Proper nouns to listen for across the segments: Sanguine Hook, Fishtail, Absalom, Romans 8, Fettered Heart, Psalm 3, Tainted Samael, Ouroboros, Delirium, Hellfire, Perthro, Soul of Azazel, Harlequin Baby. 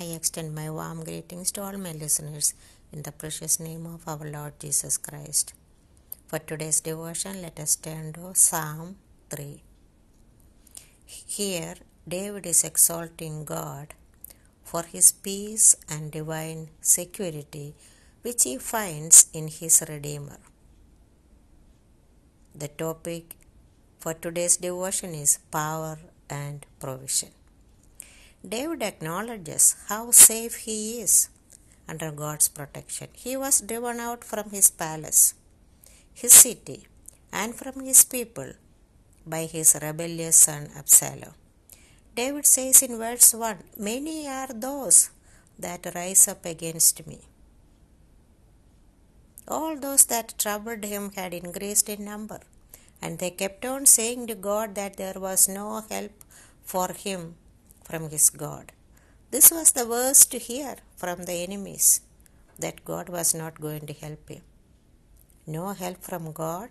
I extend my warm greetings to all my listeners in the precious name of our Lord Jesus Christ. For today's devotion, let us turn to Psalm 3. Here, David is exalting God for his peace and divine security, which he finds in his Redeemer. The topic for today's devotion is power and provision. David acknowledges how safe he is under God's protection. He was driven out from his palace, his city, and from his people by his rebellious son Absalom. David says in verse 1, "Many are those that rise up against me." All those that troubled him had increased in number, and they kept on saying to God that there was no help for him from his God. This was the worst to hear from the enemies, that God was not going to help him. No help from God?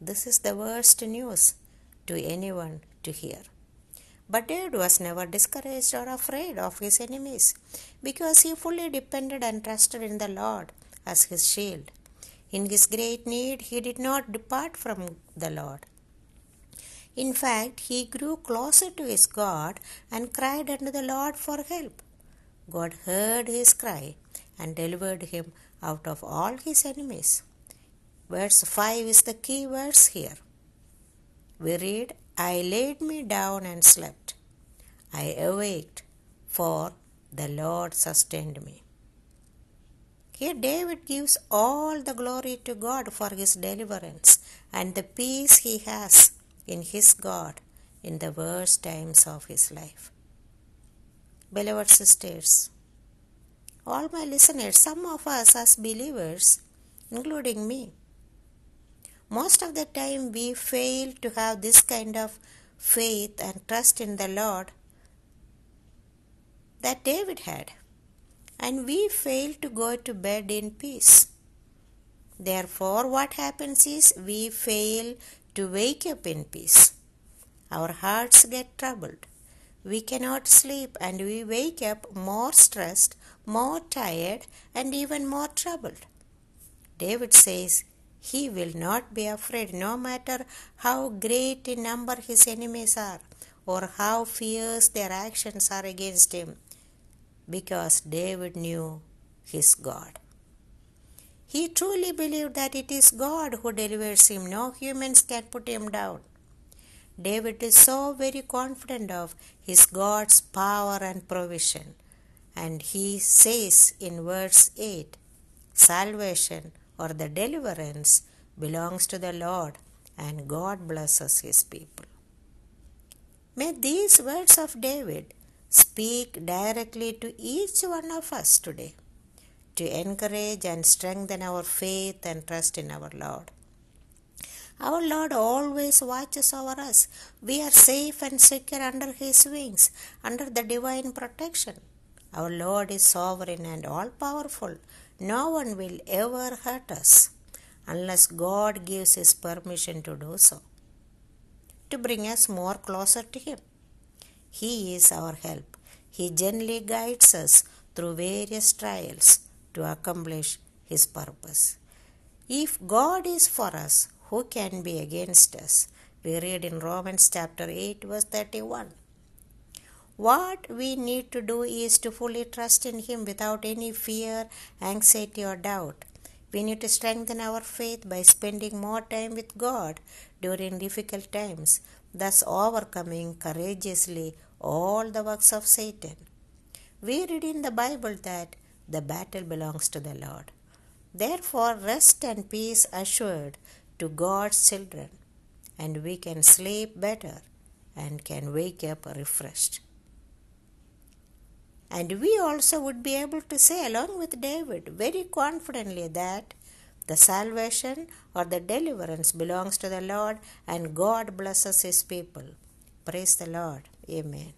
This is the worst news to anyone to hear. But David was never discouraged or afraid of his enemies, because he fully depended and trusted in the Lord as his shield. In his great need, he did not depart from the Lord. In fact, he grew closer to his God and cried unto the Lord for help. God heard his cry and delivered him out of all his enemies. Verse 5 is the key verse here. We read, "I laid me down and slept. I awaked, for the Lord sustained me." Here David gives all the glory to God for his deliverance and the peace he has in his God in the worst times of his life. Beloved sisters, all my listeners, some of us as believers, including me, most of the time we fail to have this kind of faith and trust in the Lord that David had, and we fail to go to bed in peace. Therefore, what happens is we fail to wake up in peace. Our hearts get troubled. We cannot sleep, and we wake up more stressed, more tired, and even more troubled. David says he will not be afraid, no matter how great in number his enemies are or how fierce their actions are against him, because David knew his God. He truly believed that it is God who delivers him. No humans can put him down. David is so very confident of his God's power and provision. And he says in verse 8, "Salvation," or the deliverance, "belongs to the Lord, and God blesses his people." May these words of David speak directly to each one of us today, to encourage and strengthen our faith and trust in our Lord. Our Lord always watches over us. We are safe and secure under His wings, under the divine protection. Our Lord is sovereign and all-powerful. No one will ever hurt us unless God gives His permission to do so, to bring us more closer to Him. He is our help. He gently guides us through various trials to accomplish His purpose. If God is for us, who can be against us? We read in Romans chapter 8, verse 31. What we need to do is to fully trust in Him without any fear, anxiety, or doubt. We need to strengthen our faith by spending more time with God during difficult times, thus overcoming courageously all the works of Satan. We read in the Bible that the battle belongs to the Lord. Therefore, rest and peace assured to God's children, and we can sleep better and can wake up refreshed. And we also would be able to say, along with David, very confidently that the salvation or the deliverance belongs to the Lord, and God blesses His people. Praise the Lord. Amen.